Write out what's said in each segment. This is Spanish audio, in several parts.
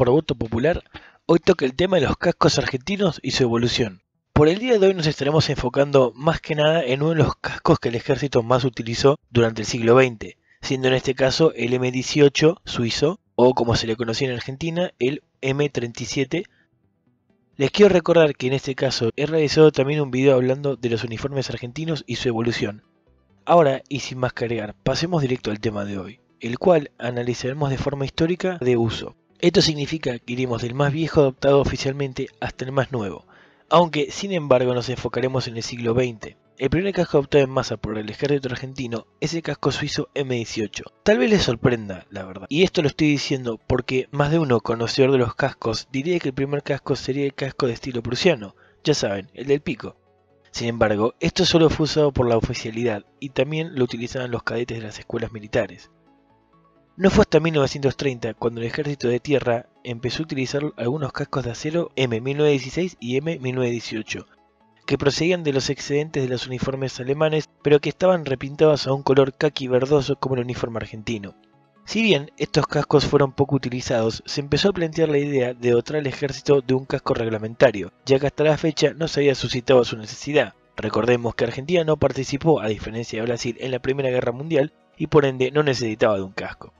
por voto popular, hoy toca el tema de los cascos argentinos y su evolución. Por el día de hoy nos estaremos enfocando más que nada en uno de los cascos que el ejército más utilizó durante el siglo XX, siendo en este caso el M18 suizo, o como se le conocía en Argentina, el M37. Les quiero recordar que en este caso he realizado también un video hablando de los uniformes argentinos y su evolución. Ahora, y sin más que agregar, pasemos directo al tema de hoy, el cual analizaremos de forma histórica de uso. Esto significa que iremos del más viejo adoptado oficialmente hasta el más nuevo, aunque sin embargo nos enfocaremos en el siglo XX. El primer casco adoptado en masa por el ejército argentino es el casco suizo M18. Tal vez les sorprenda, la verdad. Y esto lo estoy diciendo porque más de uno conocedor de los cascos diría que el primer casco sería el casco de estilo prusiano, ya saben, el del pico. Sin embargo, esto solo fue usado por la oficialidad y también lo utilizaban los cadetes de las escuelas militares. No fue hasta 1930 cuando el ejército de tierra empezó a utilizar algunos cascos de acero M1916 y M1918, que procedían de los excedentes de los uniformes alemanes, pero que estaban repintados a un color caqui verdoso como el uniforme argentino. Si bien estos cascos fueron poco utilizados, se empezó a plantear la idea de dotar al ejército de un casco reglamentario, ya que hasta la fecha no se había suscitado su necesidad. Recordemos que Argentina no participó, a diferencia de Brasil, en la Primera Guerra Mundial y por ende no necesitaba de un casco.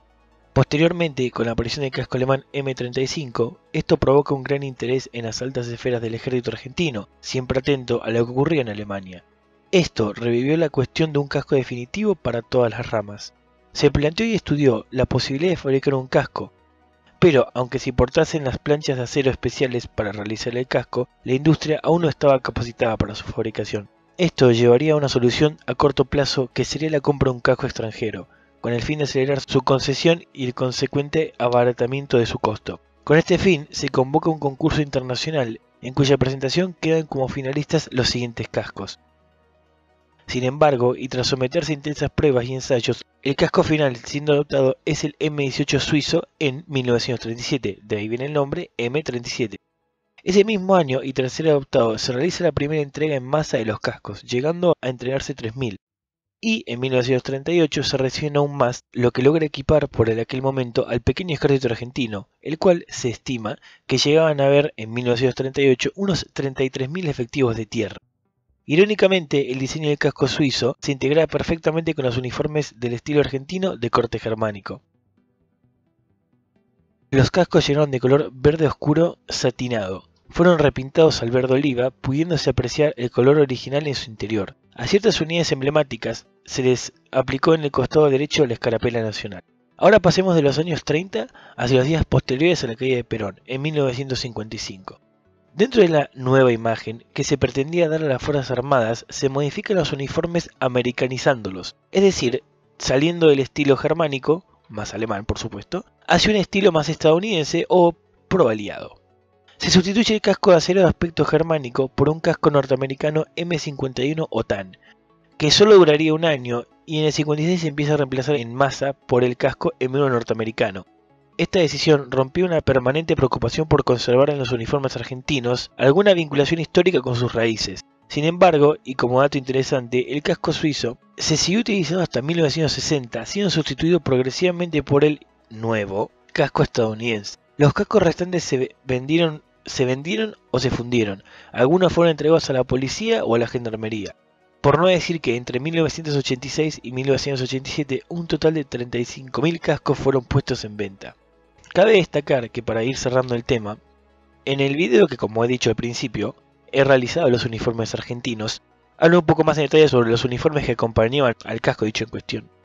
Posteriormente, con la aparición del casco alemán M35, esto provoca un gran interés en las altas esferas del ejército argentino, siempre atento a lo que ocurría en Alemania. Esto revivió la cuestión de un casco definitivo para todas las ramas. Se planteó y estudió la posibilidad de fabricar un casco, pero aunque se importasen las planchas de acero especiales para realizar el casco, la industria aún no estaba capacitada para su fabricación. Esto llevaría a una solución a corto plazo que sería la compra de un casco extranjero, con el fin de acelerar su concesión y el consecuente abaratamiento de su costo. Con este fin se convoca un concurso internacional, en cuya presentación quedan como finalistas los siguientes cascos. Sin embargo, y tras someterse a intensas pruebas y ensayos, el casco final siendo adoptado es el M18 suizo en 1937, de ahí viene el nombre M37. Ese mismo año y tras ser adoptado se realiza la primera entrega en masa de los cascos, llegando a entregarse 3000. Y en 1938 se reciben aún más, lo que logra equipar por aquel momento al pequeño ejército argentino, el cual se estima que llegaban a haber en 1938 unos 33.000 efectivos de tierra. Irónicamente, el diseño del casco suizo se integraba perfectamente con los uniformes del estilo argentino de corte germánico. Los cascos llegaron de color verde oscuro satinado. Fueron repintados al verde oliva, pudiéndose apreciar el color original en su interior. A ciertas unidades emblemáticas se les aplicó en el costado derecho la escarapela nacional. Ahora pasemos de los años 30 hacia los días posteriores a la caída de Perón, en 1955. Dentro de la nueva imagen que se pretendía dar a las Fuerzas Armadas, se modifican los uniformes americanizándolos, es decir, saliendo del estilo germánico, más alemán por supuesto, hacia un estilo más estadounidense o pro-aliado. Se sustituye el casco de acero de aspecto germánico por un casco norteamericano M51 OTAN, que solo duraría un año y en el 56 se empieza a reemplazar en masa por el casco M1 norteamericano. Esta decisión rompió una permanente preocupación por conservar en los uniformes argentinos alguna vinculación histórica con sus raíces. Sin embargo, y como dato interesante, el casco suizo se siguió utilizando hasta 1960, siendo sustituido progresivamente por el nuevo casco estadounidense. Los cascos restantes se vendieron o se fundieron, algunos fueron entregados a la policía o a la gendarmería. Por no decir que entre 1986 y 1987 un total de 35.000 cascos fueron puestos en venta. Cabe destacar que para ir cerrando el tema, en el video que como he dicho al principio, he realizado los uniformes argentinos, hablo un poco más en detalle sobre los uniformes que acompañaban al casco dicho en cuestión.